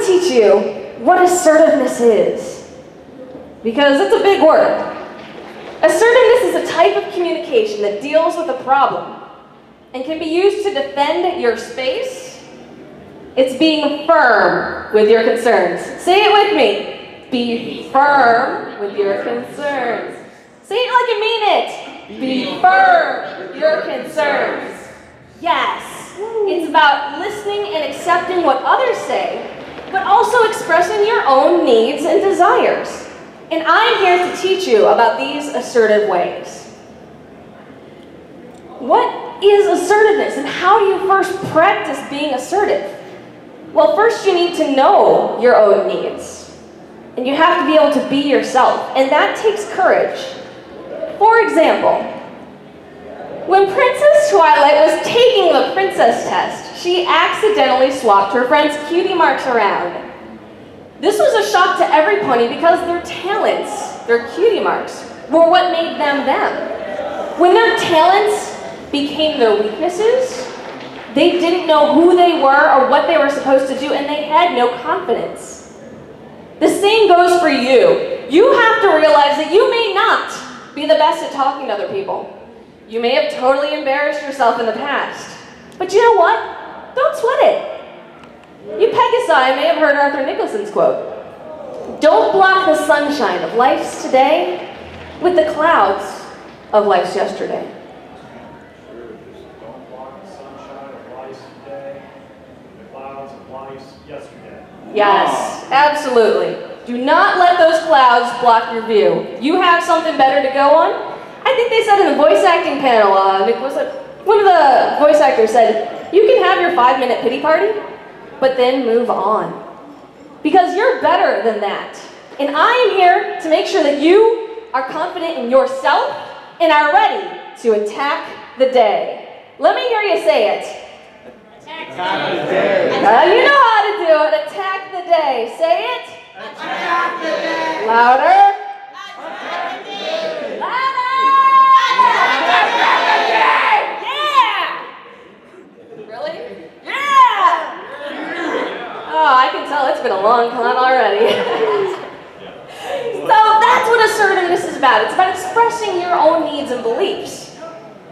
to teach you what assertiveness is, because it's a big word. Assertiveness is a type of communication that deals with a problem and can be used to defend your space. It's being firm with your concerns. Say it with me. Be firm with your concerns. Say it like you mean it. Be firm with your concerns. Yes, it's about listening and accepting what others say, but also expressing your own needs and desires. And I'm here to teach you about these assertive ways. What is assertiveness, and how do you first practice being assertive? Well, first you need to know your own needs, and you have to be able to be yourself, and that takes courage. For example, when Princess Twilight was taking the princess test, she accidentally swapped her friend's cutie marks around. This was a shock to every pony because their talents, their cutie marks, were what made them them. When their talents became their weaknesses, they didn't know who they were or what they were supposed to do, and they had no confidence. The same goes for you. You have to realize that you may not be the best at talking to other people. You may have totally embarrassed yourself in the past, but you know what? Don't sweat it. You Pegasi may have heard Arthur Nicholson's quote, "Don't block the sunshine of life's today with the clouds of life's yesterday." Don't block the sunshine of life's today with the clouds of life's yesterday. Yes, absolutely. Do not let those clouds block your view. You have something better to go on. I think they said in the voice acting panel, one of the voice actors said, you can have your 5-minute pity party, but then move on. Because you're better than that. And I am here to make sure that you are confident in yourself and are ready to attack the day. Let me hear you say it. Attack the day. You know how to do it. Attack the day. Say it. Attack the day. Louder. Attack the day. Louder. Yeah! Really? Yeah! Oh, I can tell it's been a long con already. So that's what assertiveness is about. It's about expressing your own needs and beliefs.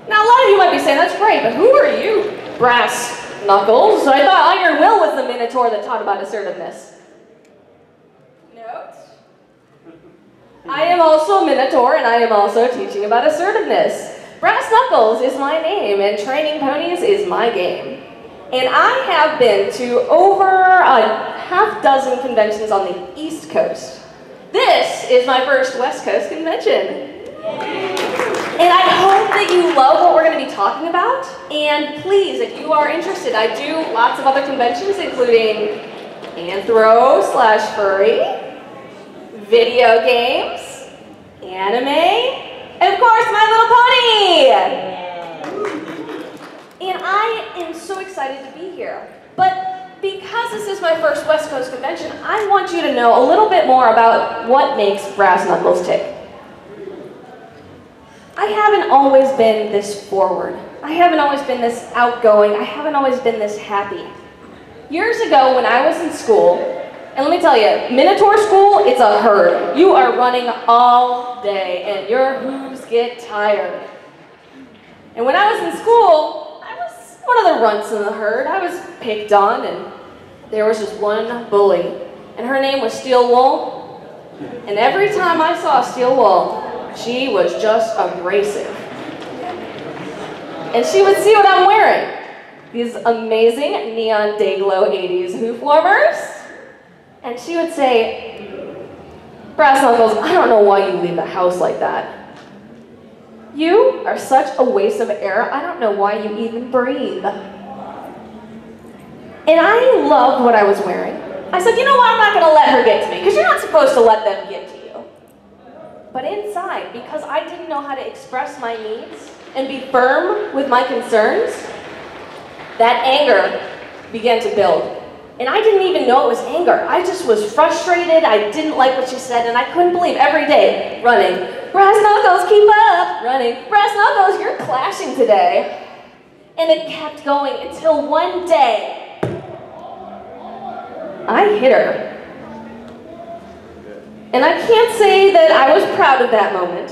Now, a lot of you might be saying, that's great, but who are you, Brass Knuckles? So I thought Iron Will was the Minotaur that taught about assertiveness. Nope. I am also a Minotaur, and I am also teaching about assertiveness. Brass Knuckles is my name, and training ponies is my game. And I have been to over a half-dozen conventions on the East Coast. This is my first West Coast convention. And I hope that you love what we're going to be talking about. And please, if you are interested, I do lots of other conventions, including Anthro/Furry, video games, anime, and of course, My Little Pony! And I am so excited to be here. But because this is my first West Coast convention, I want you to know a little bit more about what makes Brass Knuckles tick. I haven't always been this forward. I haven't always been this outgoing. I haven't always been this happy. Years ago, when I was in school, and let me tell you, Minotaur school, it's a herd. You are running all day, and your hooves get tired. And when I was in school, I was one of the runts in the herd. I was picked on, and there was just one bully. And her name was Steel Wool. And every time I saw Steel Wool, she was just abrasive. And she would see what I'm wearing. These amazing neon day glow 80s hoof warmers. And she would say, Brass Knuckles, I don't know why you leave the house like that. You are such a waste of air, I don't know why you even breathe. And I loved what I was wearing. I said, you know what, I'm not gonna let her get to me, because you're not supposed to let them get to you. But inside, because I didn't know how to express my needs and be firm with my concerns, that anger began to build. And I didn't even know it was anger. I just was frustrated. I didn't like what she said, and I couldn't believe every day, running. Brass Knuckles, keep up! Running. Brass Knuckles, you're clashing today. And it kept going until one day, I hit her. And I can't say that I was proud of that moment.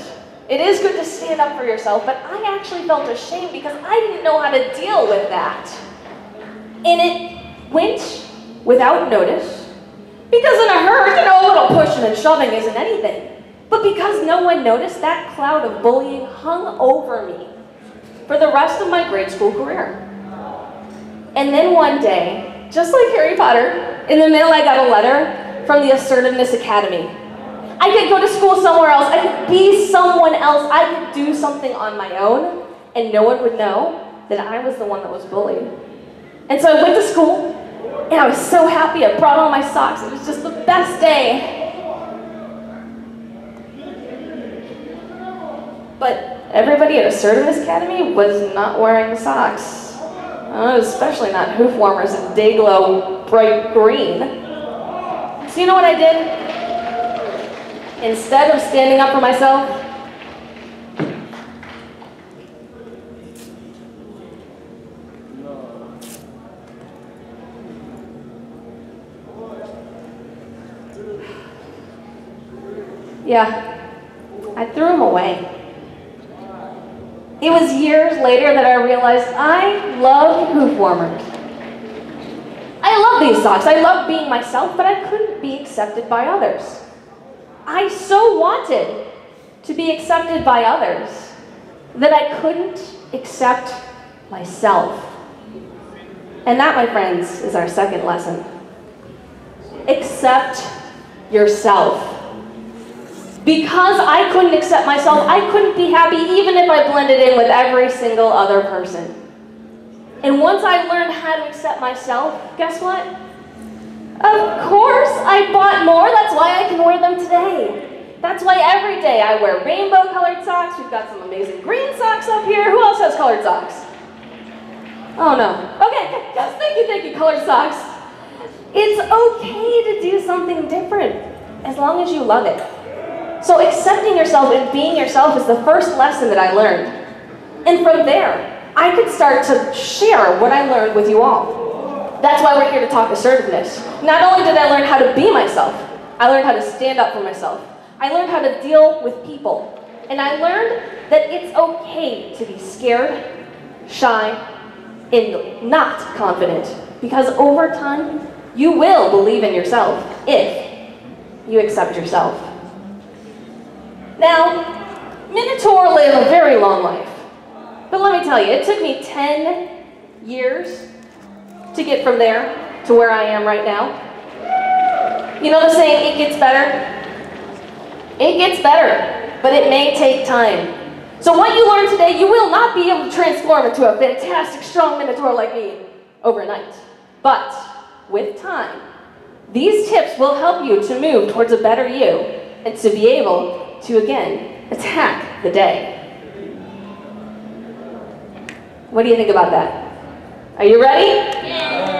It is good to stand up for yourself, but I actually felt ashamed because I didn't know how to deal with that. And it went without notice, because in a hurt, a little pushing and shoving isn't anything. But because no one noticed, that cloud of bullying hung over me for the rest of my grade school career. And then one day, just like Harry Potter, in the mail I got a letter from the Assertiveness Academy. I could go to school somewhere else, I could be someone else, I could do something on my own, and no one would know that I was the one that was bullied. And so I went to school, and I was so happy, I brought all my socks, it was just the best day. But everybody at Assertiveness Academy was not wearing socks. Especially not hoof warmers and day glow bright green. So you know what I did? Instead of standing up for myself, I threw him away. It was years later that I realized I love hoof warmers. I love these socks, I love being myself, but I couldn't be accepted by others. I so wanted to be accepted by others that I couldn't accept myself. And that, my friends, is our second lesson. Accept yourself. Because I couldn't accept myself, I couldn't be happy even if I blended in with every single other person. And once I learned how to accept myself, guess what? Of course I bought more, that's why I can wear them today. That's why every day I wear rainbow colored socks, we've got some amazing green socks up here. Who else has colored socks? Oh no. Okay, yes, thank you, colored socks. It's okay to do something different, as long as you love it. So accepting yourself and being yourself is the first lesson that I learned. And from there, I could start to share what I learned with you all. That's why we're here to talk assertiveness. Not only did I learn how to be myself, I learned how to stand up for myself. I learned how to deal with people. And I learned that it's okay to be scared, shy, and not confident. Because over time, you will believe in yourself if you accept yourself. Now, Minotaur live a very long life, but let me tell you, it took me 10 years to get from there to where I am right now. You know the saying, it gets better? It gets better, but it may take time. So what you learn today, you will not be able to transform into a fantastic, strong Minotaur like me overnight. But with time, these tips will help you to move towards a better you and to be able to again attack the day. What do you think about that? Are you ready? Yeah.